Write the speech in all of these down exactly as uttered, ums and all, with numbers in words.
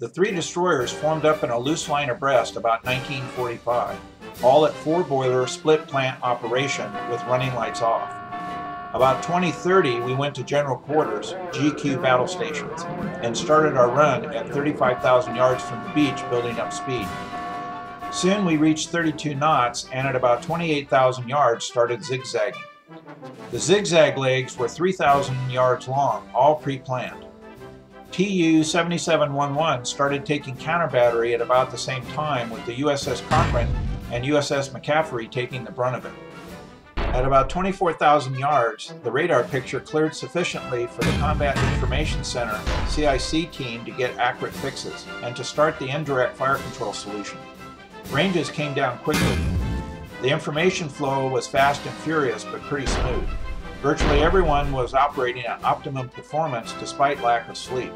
The three destroyers formed up in a loose line abreast about nineteen forty-five, all at four-boiler split-plant operation with running lights off. About twenty thirty, we went to general quarters, G Q battle stations, and started our run at thirty-five thousand yards from the beach, building up speed. Soon we reached thirty-two knots and at about twenty-eight thousand yards started zigzagging. The zigzag legs were three thousand yards long, all pre-planned. T U seventy-seven eleven started taking counter-battery at about the same time, with the U S S Cochrane and U S S McCaffrey taking the brunt of it. At about twenty-four thousand yards, the radar picture cleared sufficiently for the Combat Information Center C I C team to get accurate fixes and to start the indirect fire control solution. Ranges came down quickly. The information flow was fast and furious, but pretty smooth. Virtually everyone was operating at optimum performance despite lack of sleep.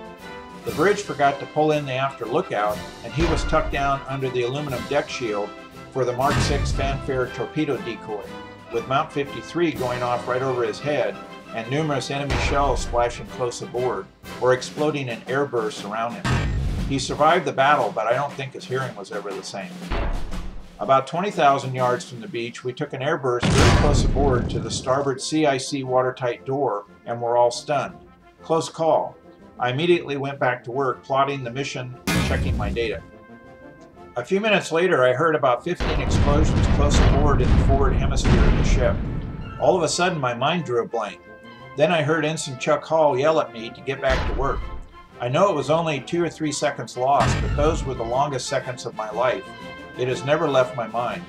The bridge forgot to pull in the after lookout, and he was tucked down under the aluminum deck shield for the Mark six Fanfare torpedo decoy, with Mount fifty-three going off right over his head and numerous enemy shells splashing close aboard or exploding in air bursts around him. He survived the battle, but I don't think his hearing was ever the same. About twenty thousand yards from the beach, we took an air burst very close aboard to the starboard C I C watertight door and were all stunned. Close call. I immediately went back to work plotting the mission and checking my data. A few minutes later, I heard about fifteen explosions close aboard in the forward hemisphere of the ship. All of a sudden, my mind drew a blank. Then I heard Ensign Chuck Hall yell at me to get back to work. I know it was only two or three seconds lost, but those were the longest seconds of my life. It has never left my mind.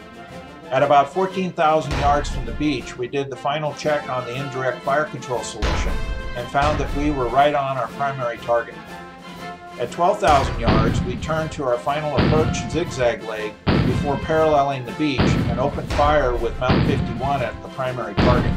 At about fourteen thousand yards from the beach, we did the final check on the indirect fire control solution and found that we were right on our primary target. At twelve thousand yards, we turned to our final approach zigzag leg before paralleling the beach and opened fire with Mount fifty-one at the primary target.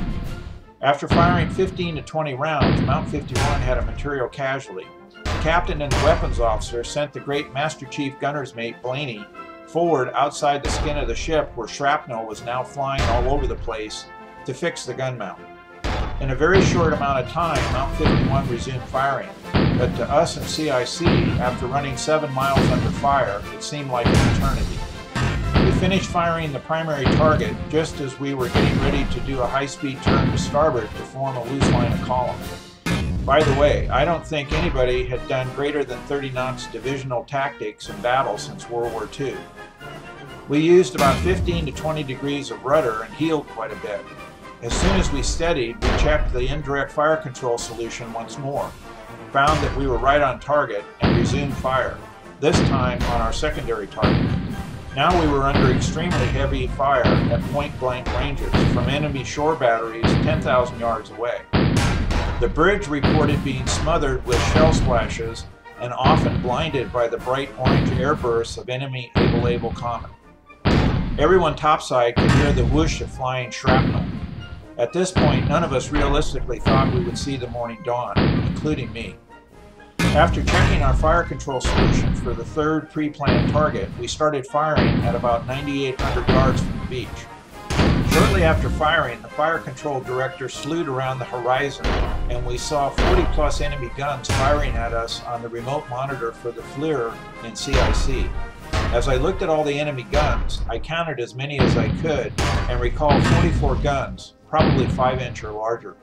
After firing fifteen to twenty rounds, Mount fifty-one had a material casualty. The captain and the weapons officer sent the great Master Chief Gunner's mate Blaney forward outside the skin of the ship, where shrapnel was now flying all over the place, to fix the gun mount. In a very short amount of time, Mount fifty-one resumed firing, but to us in C I C, after running seven miles under fire, it seemed like an eternity. We finished firing the primary target just as we were getting ready to do a high-speed turn to starboard to form a loose line of column. By the way, I don't think anybody had done greater than thirty knots divisional tactics in battle since World War Two. We used about fifteen to twenty degrees of rudder and heeled quite a bit. As soon as we steadied, we checked the indirect fire control solution once more, found that we were right on target, and resumed fire, this time on our secondary target. Now we were under extremely heavy fire at point-blank ranges from enemy shore batteries ten thousand yards away. The bridge reported being smothered with shell splashes and often blinded by the bright orange air bursts of enemy Able Able Common. Everyone topside could hear the whoosh of flying shrapnel. At this point, none of us realistically thought we would see the morning dawn, including me. After checking our fire control solution for the third pre-planned target, we started firing at about ninety-eight hundred yards from the beach. Shortly after firing, the fire control director slewed around the horizon, and we saw forty plus enemy guns firing at us on the remote monitor for the FLIR in C I C. As I looked at all the enemy guns, I counted as many as I could and recalled forty-four guns, probably five inch or larger.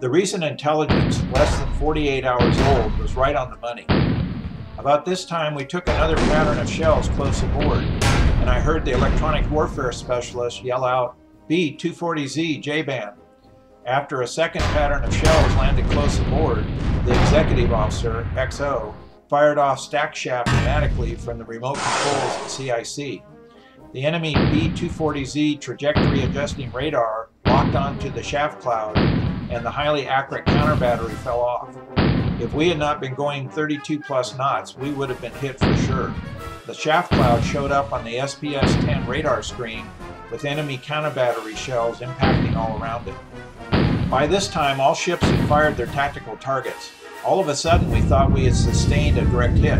The recent intelligence, less than forty-eight hours old, was right on the money. About this time, we took another pattern of shells close aboard, and I heard the electronic warfare specialist yell out, B two forty Z J-band. After a second pattern of shells landed close aboard, the executive officer, X O, fired off stack shaft dramatically from the remote controls at C I C. The enemy B two forty Z trajectory adjusting radar locked onto the shaft cloud, and the highly accurate counter battery fell off. If we had not been going thirty-two plus knots, we would have been hit for sure. The shaft cloud showed up on the S P S ten radar screen with enemy counter battery shells impacting all around it. By this time, all ships had fired their tactical targets. All of a sudden, we thought we had sustained a direct hit.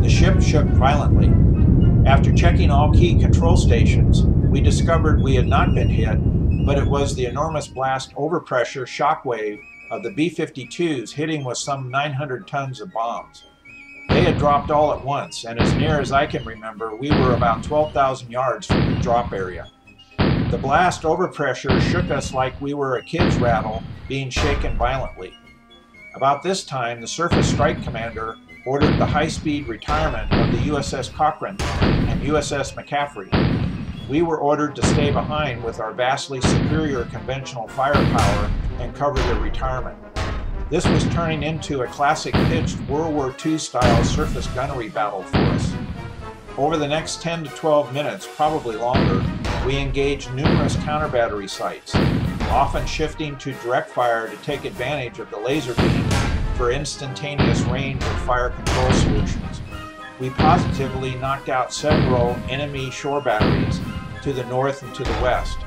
The ship shook violently. After checking all key control stations, we discovered we had not been hit, but it was the enormous blast overpressure shockwave of the B fifty-twos hitting with some nine hundred tons of bombs. They they had dropped all at once, and as near as I can remember, we were about twelve thousand yards from the drop area. The blast overpressure shook us like we were a kid's rattle being shaken violently. About this time, the surface strike commander ordered the high-speed retirement of the U S S Cochrane and U S S McCaffrey. We were ordered to stay behind with our vastly superior conventional firepower and cover their retirement. This was turning into a classic pitched World War Two-style surface gunnery battle for us. Over the next ten to twelve minutes, probably longer, we engaged numerous counter-battery sites, often shifting to direct fire to take advantage of the laser beam for instantaneous range of fire control solutions. We positively knocked out several enemy shore batteries to the north and to the west.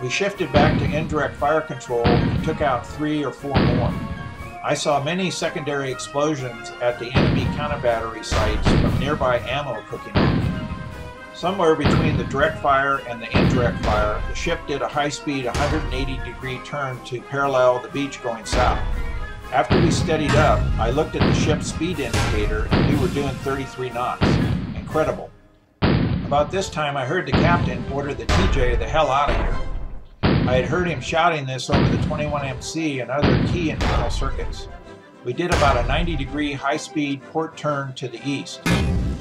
We shifted back to indirect fire control and took out three or four more. I saw many secondary explosions at the enemy counter-battery sites from nearby ammo cooking off. Somewhere between the direct fire and the indirect fire, the ship did a high-speed one hundred eighty degree turn to parallel the beach going south. After we steadied up, I looked at the ship's speed indicator and we were doing thirty-three knots. Incredible. About this time, I heard the captain order the T J the hell out of here. I had heard him shouting this over the twenty-one M C and other key internal circuits. We did about a ninety degree high-speed port turn to the east.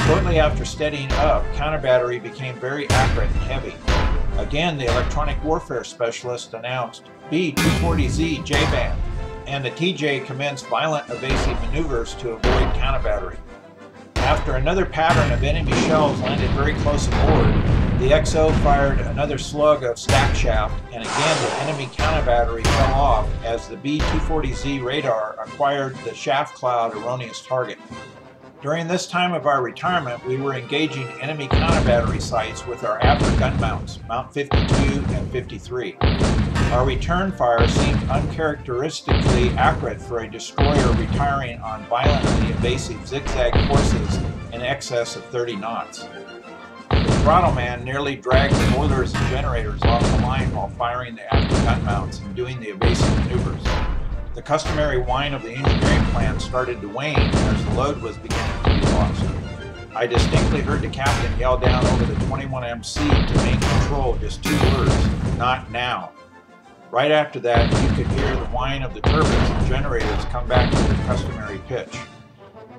Shortly after steadying up, counter-battery became very accurate and heavy. Again, the electronic warfare specialist announced B two forty Z J-band, and the T J commenced violent evasive maneuvers to avoid counter-battery. After another pattern of enemy shells landed very close aboard, the X O fired another slug of stack shaft, and again the enemy counter-battery fell off as the B two forty Z radar acquired the shaft cloud erroneous target. During this time of our retirement, we were engaging enemy counter-battery sites with our after gun mounts, Mount fifty-two and fifty-three. Our return fire seemed uncharacteristically accurate for a destroyer retiring on violently evasive zigzag courses in excess of thirty knots. The throttle man nearly dragged the boilers and generators off the line while firing the after gun mounts and doing the evasive maneuvers. The customary whine of the engineering plan started to wane as the load was beginning to be lost. I distinctly heard the captain yell down over the twenty-one M C to main control just two words, "Not now." Right after that, you could hear the whine of the turbines and generators come back to their customary pitch.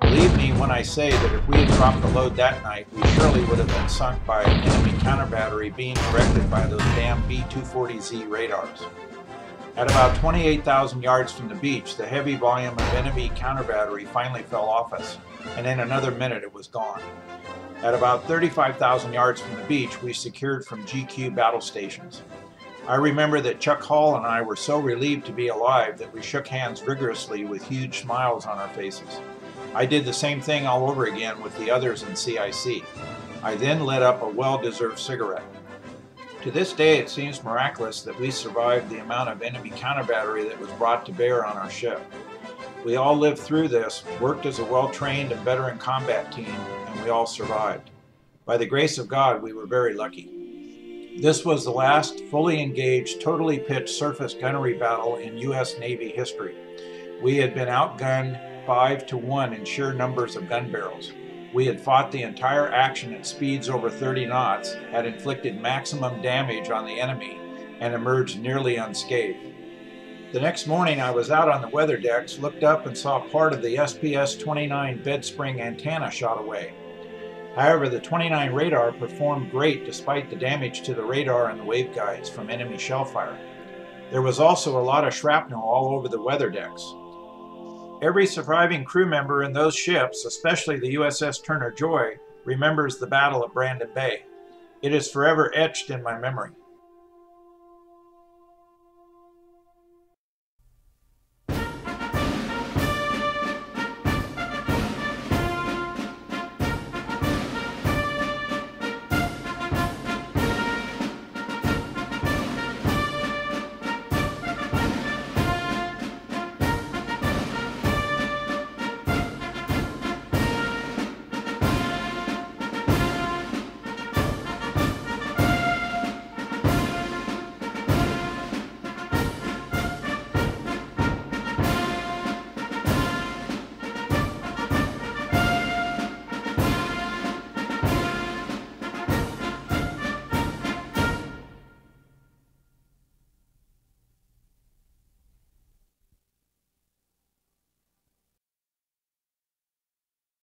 Believe me when I say that if we had dropped the load that night, we surely would have been sunk by an enemy counter-battery being directed by those damn B two forty Z radars. At about twenty-eight thousand yards from the beach, the heavy volume of enemy counter-battery finally fell off us, and in another minute it was gone. At about thirty-five thousand yards from the beach, we secured from G Q battle stations. I remember that Chuck Hall and I were so relieved to be alive that we shook hands vigorously with huge smiles on our faces. I did the same thing all over again with the others in C I C. I then lit up a well-deserved cigarette. To this day, it seems miraculous that we survived the amount of enemy counter-battery that was brought to bear on our ship. We all lived through this, worked as a well-trained and veteran combat team, and we all survived. By the grace of God, we were very lucky. This was the last fully engaged, totally pitched surface gunnery battle in U S Navy history. We had been outgunned five to one in sheer numbers of gun barrels. We had fought the entire action at speeds over thirty knots, had inflicted maximum damage on the enemy, and emerged nearly unscathed. The next morning I was out on the weather decks, looked up and saw part of the S P S twenty-nine bed spring antenna shot away. However, the twenty-nine radar performed great despite the damage to the radar and the waveguides from enemy shell fire. There was also a lot of shrapnel all over the weather decks. Every surviving crew member in those ships, especially the U S S Turner Joy, remembers the Battle of Brandon Bay. It is forever etched in my memory.